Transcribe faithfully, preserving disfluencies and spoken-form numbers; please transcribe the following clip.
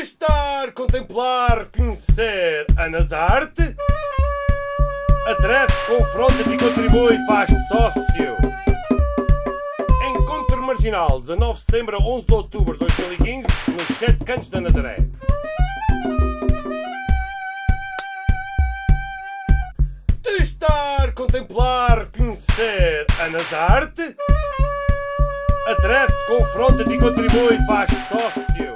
estar, contemplar, conhecer a Nazarte, atreve, confronta que contribui, faz-te sócio. Encontro Marginal, dezanove de setembro a onze de outubro de dois mil e quinze, nos sete cantos da Nazaré. Estar, contemplar, conhecer a Nazarte, atreve-te, confronta-te e contribui, faz-te sócio.